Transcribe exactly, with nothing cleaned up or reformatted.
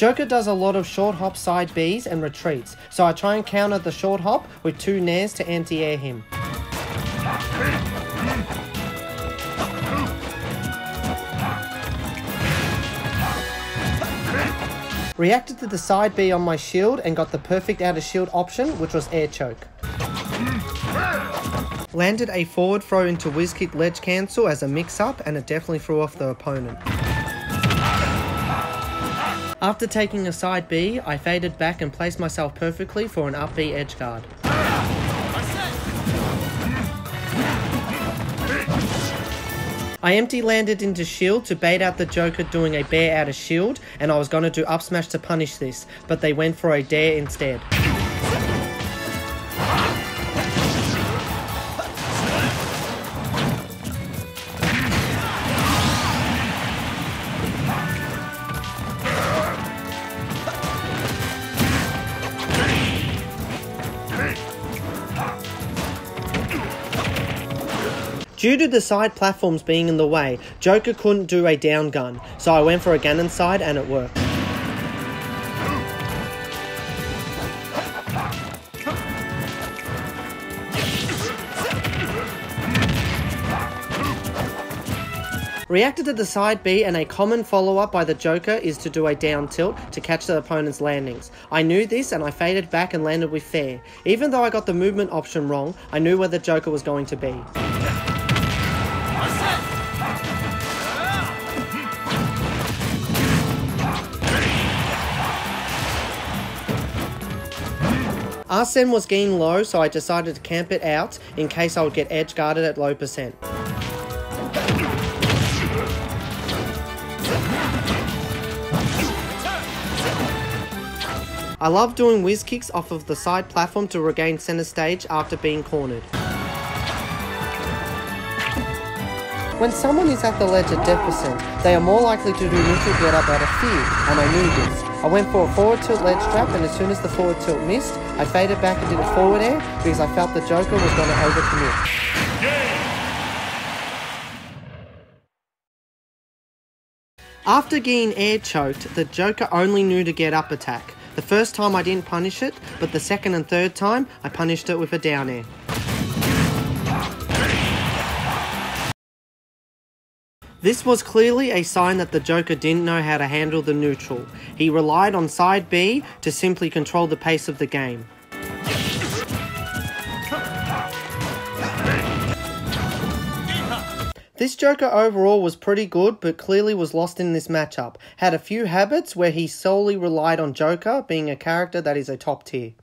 Joker does a lot of short hop side Bs and retreats, so I try and counter the short hop with two nairs to anti-air him. Reacted to the side B on my shield and got the perfect out of shield option, which was air choke. Landed a forward throw into whiz kick ledge cancel as a mix up, and it definitely threw off the opponent. After taking a side B, I faded back and placed myself perfectly for an up B edge guard. I empty landed into shield to bait out the Joker doing a bear out of shield, and I was going to do up smash to punish this, but they went for a dare instead. Due to the side platforms being in the way, Joker couldn't do a down gun, so I went for a Ganon side and it worked. Reacted to the side B, and a common follow-up by the Joker is to do a down tilt to catch the opponent's landings. I knew this and I faded back and landed with fair. Even though I got the movement option wrong, I knew where the Joker was going to be. Arsene was getting low, so I decided to camp it out in case I would get edge guarded at low percent. I love doing whiz kicks off of the side platform to regain center stage after being cornered. When someone is at the ledge at dead percent, they are more likely to do neutral get up out of fear, and I knew this. I went for a forward tilt ledge trap, and as soon as the forward tilt missed, I faded back and did a forward air because I felt the Joker was going to overcommit. Yeah. After getting air choked, the Joker only knew to get up attack. The first time I didn't punish it, but the second and third time I punished it with a down air. This was clearly a sign that the Joker didn't know how to handle the neutral. He relied on side B to simply control the pace of the game. This Joker overall was pretty good, but clearly was lost in this matchup. Had a few habits where he solely relied on Joker being a character that is a top tier.